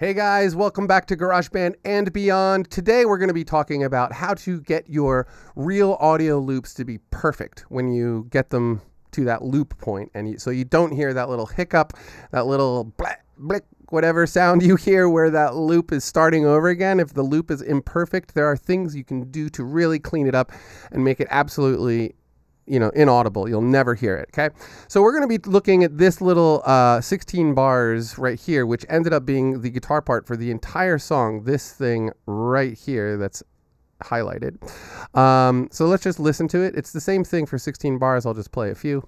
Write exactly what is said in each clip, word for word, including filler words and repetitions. Hey guys, welcome back to GarageBand and Beyond. Today we're going to be talking about how to get your real audio loops to be perfect when you get them to that loop point, and you, so you don't hear that little hiccup, that little blah, blick, whatever sound you hear where that loop is starting over again. If the loop is imperfect, there are things you can do to really clean it up and make it absolutely you know, inaudible. You'll never hear it, okay? So we're going to be looking at this little uh, sixteen bars right here, which ended up being the guitar part for the entire song, this thing right here that's highlighted. Um, so let's just listen to it. It's the same thing for sixteen bars. I'll just play a few.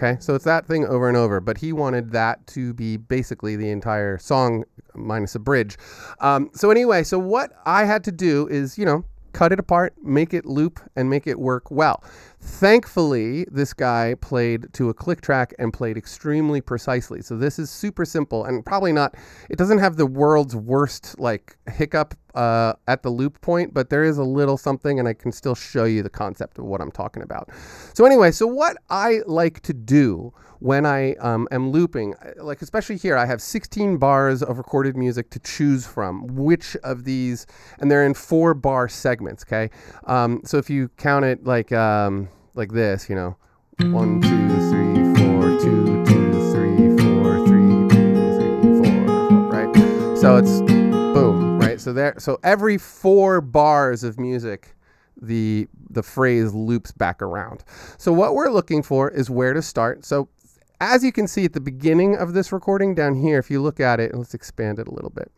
Okay, so it's that thing over and over, but he wanted that to be basically the entire song minus a bridge. Um, so anyway, so what I had to do is, you know, cut it apart, make it loop, and make it work well. Thankfully, this guy played to a click track and played extremely precisely. So this is super simple and probably not, it doesn't have the world's worst like hiccup uh, at the loop point, but there is a little something and I can still show you the concept of what I'm talking about. So anyway, so what I like to do when I um, am looping, like especially here, I have sixteen bars of recorded music to choose from, which of these, and they're in four bar segments, okay? Um, so if you count it like, um, like this, you know, one, two, three, four, two, two, three, four, three, two, three, four, four, right? So it's boom, right? So there, so every four bars of music, the the phrase loops back around. So what we're looking for is where to start. So as you can see at the beginning of this recording down here, if you look at it, and let's expand it a little bit.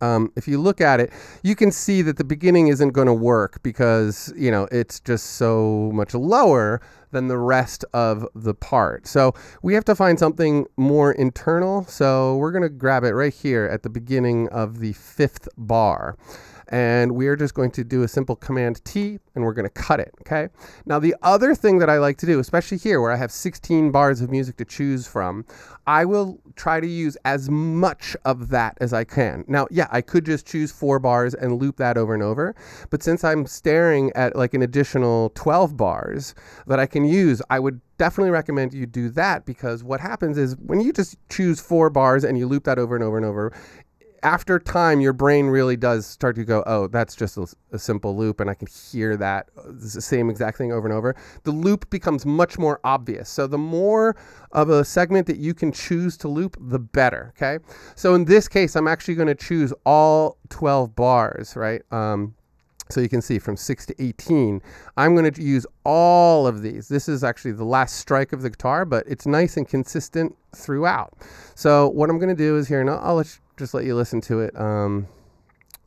Um, if you look at it, you can see that the beginning isn't going to work because, you know, it's just so much lower than the rest of the part. So we have to find something more internal. So we're going to grab it right here at the beginning of the fifth bar. And we are just going to do a simple command T and we're going to cut it. Okay. Now, the other thing that I like to do, especially here where I have sixteen bars of music to choose from, I will try to use as much of that as I can. Now, yeah, I could just choose four bars and loop that over and over. But since I'm staring at like an additional twelve bars that I can use, I would definitely recommend you do that, because what happens is when you just choose four bars and you loop that over and over and over, after time, your brain really does start to go, oh, that's just a, a simple loop, and I can hear that it's the same exact thing over and over. The loop becomes much more obvious. So the more of a segment that you can choose to loop, the better, okay? So in this case, I'm actually going to choose all twelve bars, right? Um, so you can see from six to eighteen, I'm going to use all of these. This is actually the last strike of the guitar, but it's nice and consistent throughout. So what I'm going to do is here, and I'll, I'll let you just let you listen to it, um,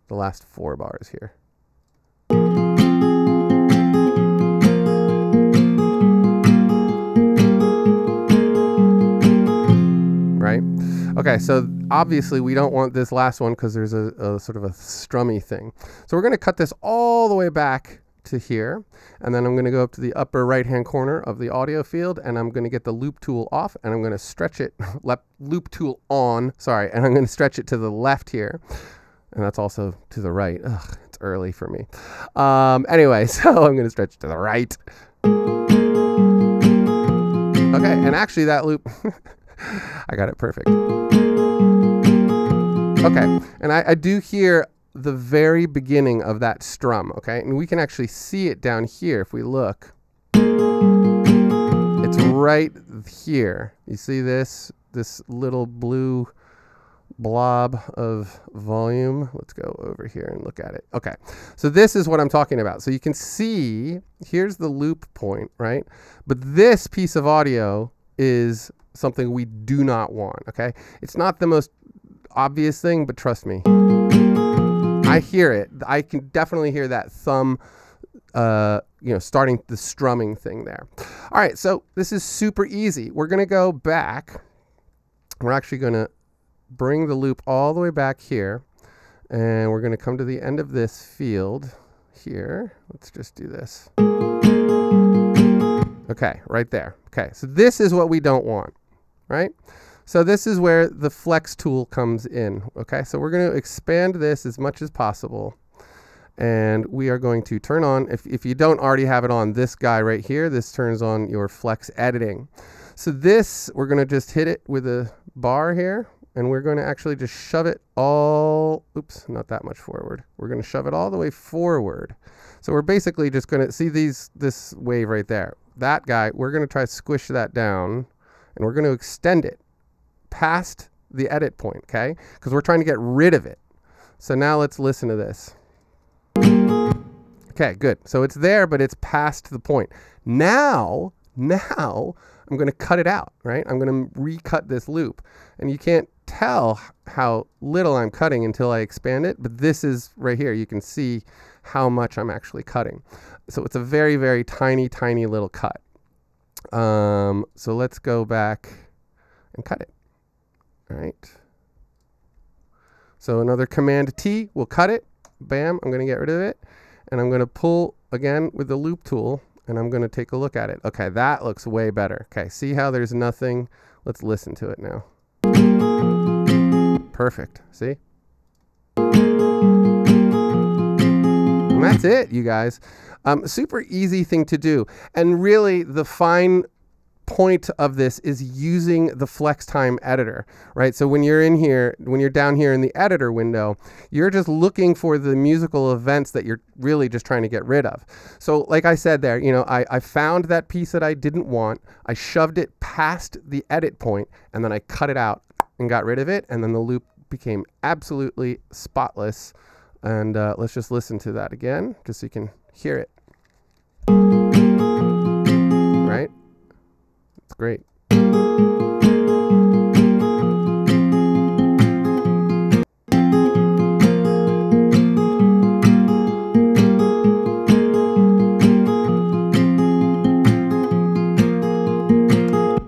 the last four bars here. Right? Okay, so obviously we don't want this last one because there's a, a sort of a strummy thing. So we're going to cut this all the way back to here, and then I'm going to go up to the upper right hand corner of the audio field, and I'm going to get the loop tool off, and I'm going to stretch it loop tool on sorry and I'm going to stretch it to the left here, and that's also to the right. Ugh, it's early for me. Um, anyway, so I'm going to stretch to the right, okay? And actually that loop I got it perfect, okay? And I, I do hear the very beginning of that strum, okay? And we can actually see it down here if we look. It's right here. You see this? This little blue blob of volume. Let's go over here and look at it. Okay, so this is what I'm talking about. So you can see, here's the loop point, right? But this piece of audio is something we do not want, okay? It's not the most obvious thing, but trust me, I hear it. I can definitely hear that thumb, uh, you know, starting the strumming thing there. All right, so this is super easy. We're going to go back. We're actually going to bring the loop all the way back here, and we're going to come to the end of this field here. Let's just do this. Okay, right there. Okay, so this is what we don't want, right? So this is where the flex tool comes in. Okay, so we're going to expand this as much as possible. And we are going to turn on, if, if you don't already have it on, this guy right here, this turns on your flex editing. So this, we're going to just hit it with a bar here. And we're going to actually just shove it all, oops, not that much forward. We're going to shove it all the way forward. So we're basically just going to see these, this wave right there. That guy, we're going to try to squish that down, and we're going to extend it past the edit point, okay? Because we're trying to get rid of it. So now let's listen to this. Okay, good. So it's there, but it's past the point. Now, now I'm going to cut it out, right? I'm going to recut this loop, and you can't tell how little I'm cutting until I expand it, but this is right here. You can see how much I'm actually cutting. So it's a very, very tiny, tiny little cut. Um, so let's go back and cut it. All right. So another command T will cut it. Bam, I'm going to get rid of it. And I'm going to pull again with the loop tool, and I'm going to take a look at it. Okay, that looks way better. Okay, see how there's nothing? Let's listen to it now. Perfect. See? And that's it, you guys. Um, super easy thing to do. And really, the fine point of this is using the flex time editor, right? So when you're in here, when you're down here in the editor window, you're just looking for the musical events that you're really just trying to get rid of. So like I said there, you know, I, I found that piece that I didn't want. I shoved it past the edit point, and then I cut it out and got rid of it, and then the loop became absolutely spotless. And uh, let's just listen to that again, just so you can hear it. Right? It's great.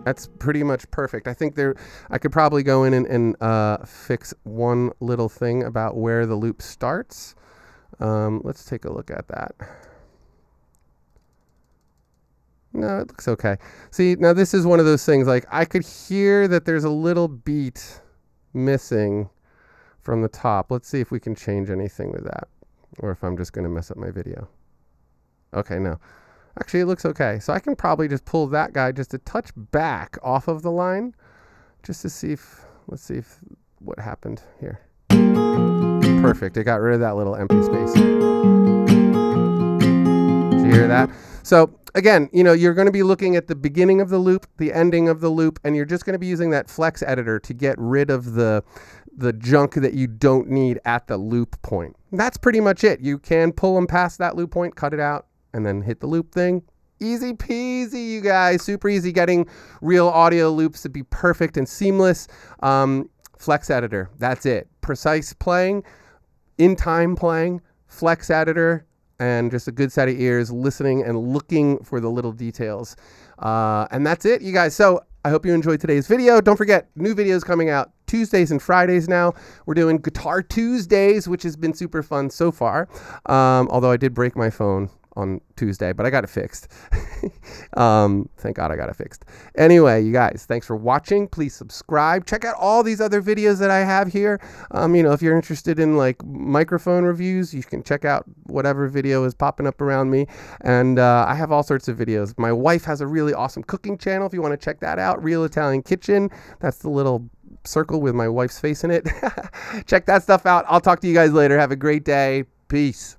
That's pretty much perfect. I think there, I could probably go in and, and uh, fix one little thing about where the loop starts. Um, let's take a look at that. No, it looks okay. See, now this is one of those things, like I could hear that there's a little beat missing from the top. Let's see if we can change anything with that, or if I'm just going to mess up my video. Okay, no. Actually, it looks okay. So I can probably just pull that guy just a touch back off of the line, just to see if, let's see if what happened here. Perfect. It got rid of that little empty space. Did you hear that? So again, you know, you're going to be looking at the beginning of the loop, the ending of the loop, and you're just going to be using that flex editor to get rid of the the junk that you don't need at the loop point. And that's pretty much it. You can pull them past that loop point, cut it out, and then hit the loop thing. Easy peasy, you guys. Super easy getting real audio loops to be perfect and seamless. Um, flex editor, that's it. Precise playing, in-time playing, flex editor, and just a good set of ears listening and looking for the little details. Uh, and that's it, you guys. So I hope you enjoyed today's video. Don't forget, new videos coming out Tuesdays and Fridays now. We're doing Guitar Tuesdays, which has been super fun so far. Um, although I did break my phone on Tuesday, but I got it fixed. um, thank God I got it fixed. Anyway, you guys, thanks for watching. Please subscribe. Check out all these other videos that I have here. Um, you know, if you're interested in like microphone reviews, you can check out whatever video is popping up around me. And uh, I have all sorts of videos. My wife has a really awesome cooking channel. If you want to check that out, Real Italian Kitchen. That's the little circle with my wife's face in it. Check that stuff out. I'll talk to you guys later. Have a great day. Peace.